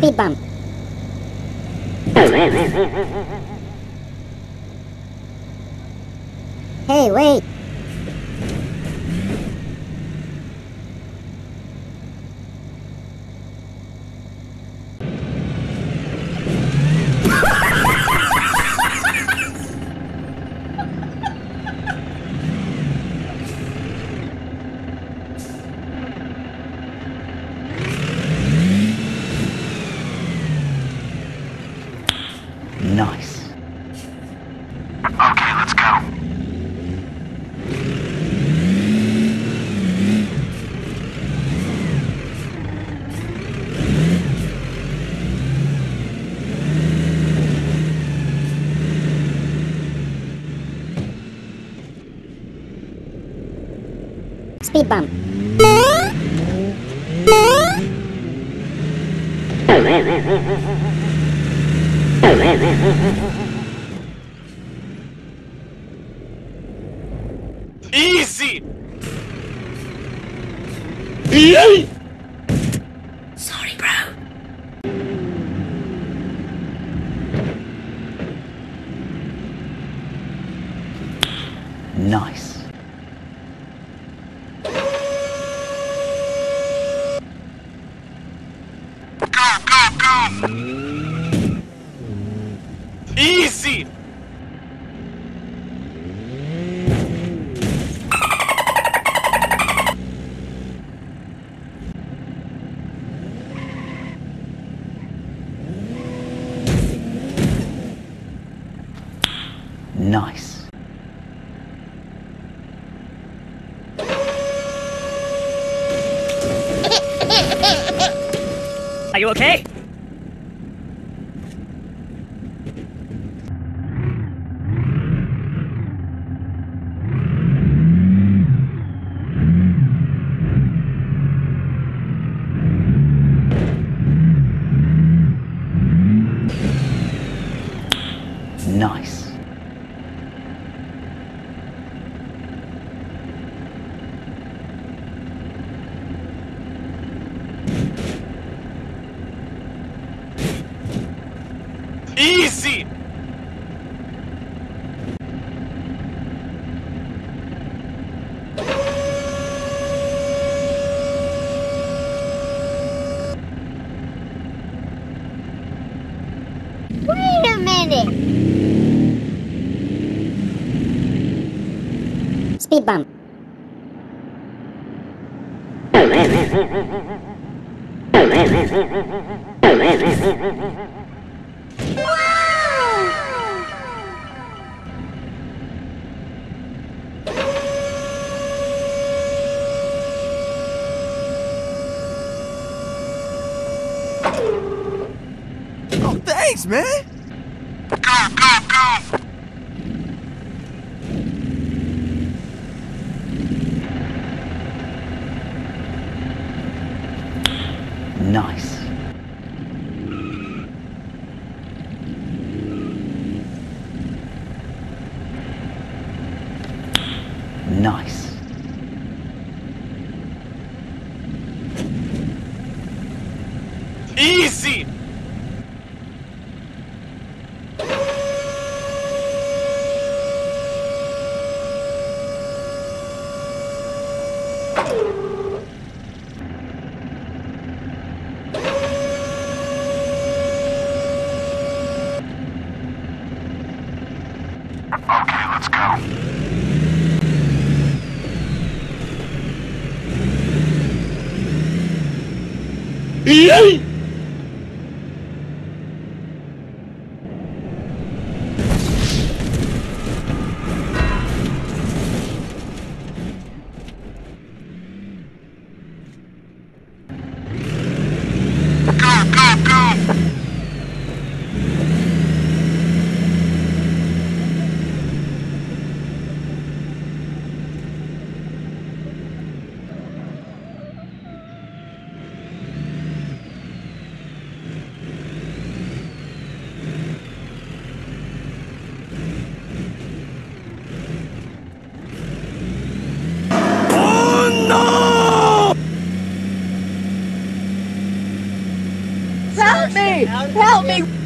speed bump. Hey, wait! Nice. Okay, let's go. Speed bump. Easy. Sorry, bro. Nice. Go, go, go. Easy! Nice. Are you okay? Nice. Easy. Wait a minute. Speed bump. Oh, thanks, man. Go, go, go. Nice. Nice. Easy. Okay, let's go. Yay! Help me!